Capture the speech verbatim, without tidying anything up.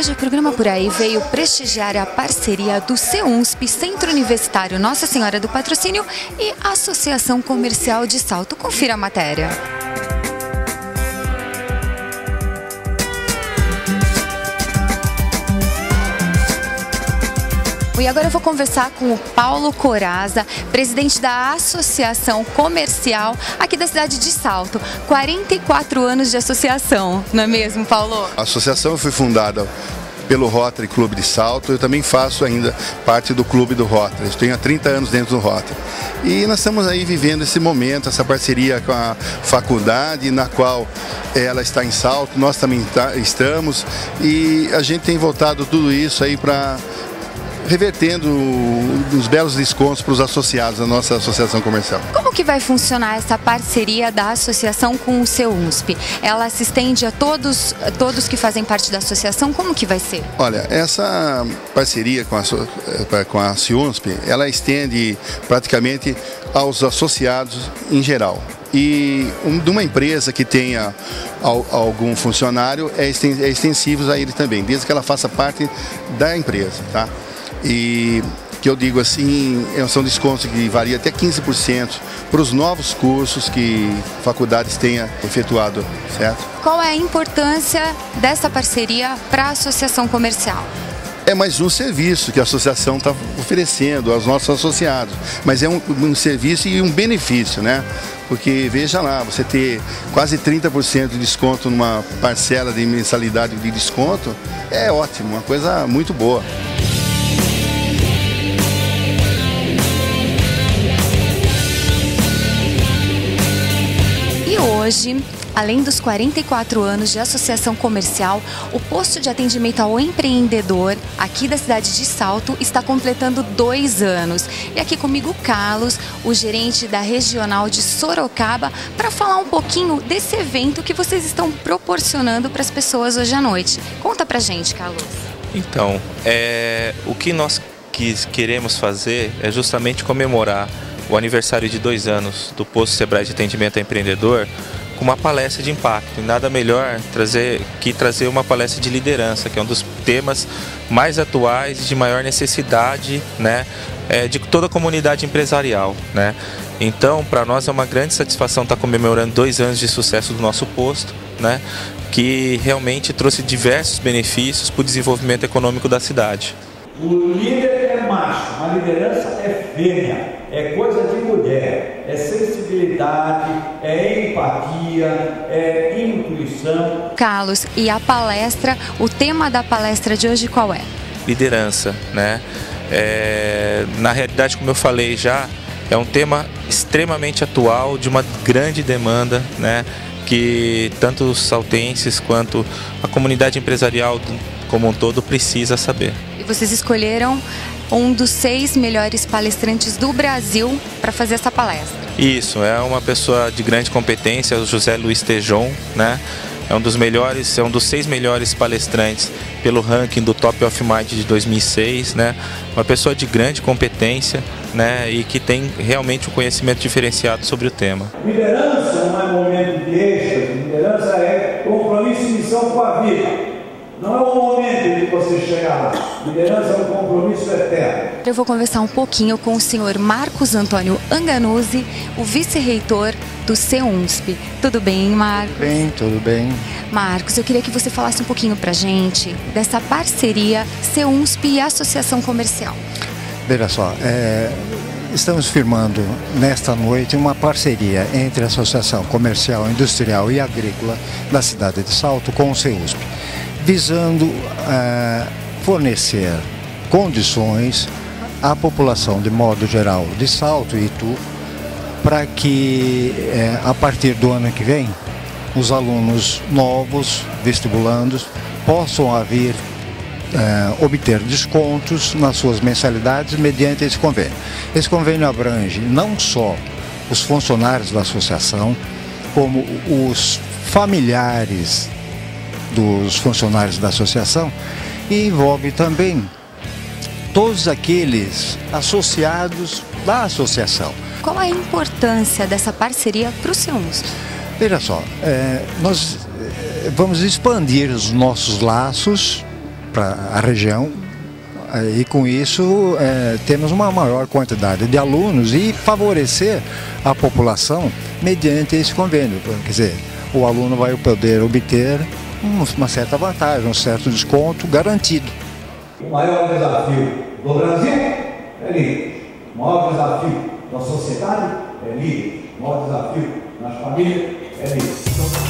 Hoje o programa Por Aí veio prestigiar a parceria do CEUNSP, Centro Universitário Nossa Senhora do Patrocínio, e a Associação Comercial de Salto. Confira a matéria. E agora eu vou conversar com o Paulo Coraza, presidente da Associação Comercial aqui da cidade de Salto. quarenta e quatro anos de associação, não é mesmo, Paulo? A associação foi fundada pelo Rotary Clube de Salto. Eu também faço ainda parte do clube do Rotary. Eu tenho há trinta anos dentro do Rotary. E nós estamos aí vivendo esse momento, essa parceria com a faculdade, na qual ela está em Salto, nós também estamos. E a gente tem voltado tudo isso aí para... revertendo os belos descontos para os associados da nossa associação comercial. Como que vai funcionar essa parceria da associação com o CEUNSP? Ela se estende a todos, a todos que fazem parte da associação? Como que vai ser? Olha, essa parceria com a, com a CEUNSP, ela estende praticamente aos associados em geral. E de uma empresa que tenha algum funcionário, é extensivo a ele também, desde que ela faça parte da empresa, tá? E que eu digo assim, são descontos que varia até quinze por cento para os novos cursos que faculdades tenham efetuado, certo? Qual é a importância dessa parceria para a associação comercial? É mais um serviço que a associação está oferecendo aos nossos associados, mas é um, um serviço e um benefício, né? Porque veja lá, você ter quase trinta por cento de desconto numa parcela de mensalidade de desconto é ótimo, uma coisa muito boa. Hoje, além dos quarenta e quatro anos de associação comercial, o posto de atendimento ao empreendedor aqui da cidade de Salto está completando dois anos. E aqui comigo o Carlos, o gerente da regional de Sorocaba, para falar um pouquinho desse evento que vocês estão proporcionando para as pessoas hoje à noite. Conta pra gente, Carlos. Então, é, o que nós queremos fazer é justamente comemorar o aniversário de dois anos do posto Sebrae de atendimento ao empreendedor com uma palestra de impacto. E nada melhor trazer, que trazer uma palestra de liderança, que é um dos temas mais atuais e de maior necessidade, né, é, de toda a comunidade empresarial, né? Então, para nós é uma grande satisfação estar comemorando dois anos de sucesso do nosso posto, né, que realmente trouxe diversos benefícios para o desenvolvimento econômico da cidade. O líder é macho, a liderança é fêmea. É coisa de mulher, é sensibilidade, é empatia, é intuição. Carlos, e a palestra, o tema da palestra de hoje qual é? Liderança, né? É, na realidade, como eu falei já, é um tema extremamente atual, de uma grande demanda, né? Que tanto os saltenses quanto a comunidade empresarial como um todo precisa saber. E vocês escolheram um dos seis melhores palestrantes do Brasil para fazer essa palestra. Isso, é uma pessoa de grande competência, o José Luiz Tejon, né? É um dos melhores, é um dos seis melhores palestrantes pelo ranking do Top Of Mind de dois mil e seis, né? Uma pessoa de grande competência, né? E que tem realmente um conhecimento diferenciado sobre o tema. Liderança não é momento de êxtase, liderança é compromisso e missão com a vida. Não é o momento de você chegar lá. Liderança é um compromisso eterno. Eu vou conversar um pouquinho com o senhor Marcos Antônio Anganuzzi, o vice-reitor do CEUNSP. Tudo bem, Marcos? Tudo bem, tudo bem. Marcos, eu queria que você falasse um pouquinho pra gente dessa parceria CEUNSP e Associação Comercial. Veja só, é, estamos firmando nesta noite uma parceria entre a Associação Comercial, Industrial e Agrícola da cidade de Salto com o CEUNSP, visando uh, fornecer condições à população, de modo geral, de Salto e Itu, para que, uh, a partir do ano que vem, os alunos novos, vestibulandos, possam haver, uh, obter descontos nas suas mensalidades mediante esse convênio. Esse convênio abrange não só os funcionários da associação, como os familiares dos funcionários da associação, e envolve também todos aqueles associados da associação. Qual a importância dessa parceria para o CEUNSP? Veja só, é, nós vamos expandir os nossos laços para a região. E com isso é, temos uma maior quantidade de alunos e favorecer a população mediante esse convênio. Quer dizer, o aluno vai poder obter uma certa vantagem, um certo desconto garantido. O maior desafio do Brasil é líder. O maior desafio da sociedade é líder. O maior desafio nas famílias é líder.